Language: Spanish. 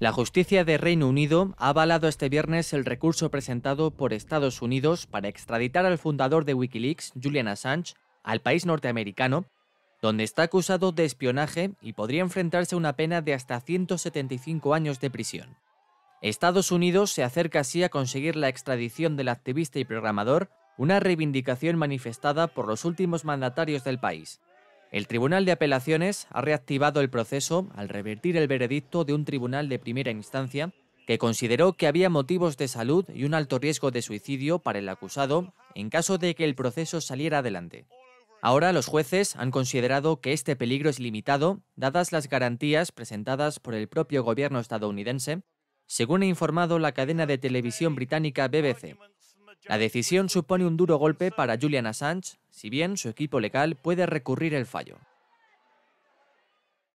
La justicia de Reino Unido ha avalado este viernes el recurso presentado por Estados Unidos para extraditar al fundador de WikiLeaks, Julian Assange, al país norteamericano, donde está acusado de espionaje y podría enfrentarse a una pena de hasta 175 años de prisión. Estados Unidos se acerca así a conseguir la extradición del activista y programador, una reivindicación manifestada por los últimos mandatarios del país. El Tribunal de Apelaciones ha reactivado el proceso al revertir el veredicto de un tribunal de primera instancia que consideró que había motivos de salud y un alto riesgo de suicidio para el acusado en caso de que el proceso saliera adelante. Ahora los jueces han considerado que este peligro es limitado, dadas las garantías presentadas por el propio gobierno estadounidense, según ha informado la cadena de televisión británica BBC. La decisión supone un duro golpe para Julian Assange, si bien su equipo legal puede recurrir el fallo.